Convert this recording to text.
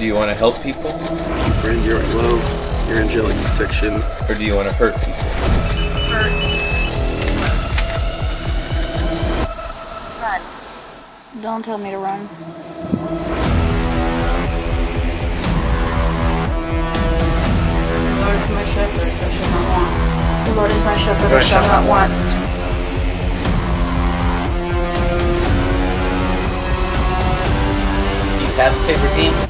Do you want to help people? Friend, you're at low. Your angelic protection. Or do you want to hurt people? Hurt. Run. Don't tell me to run. The Lord is my shepherd, I shall not want. The Lord is my shepherd, I shall not want. You have a favorite game?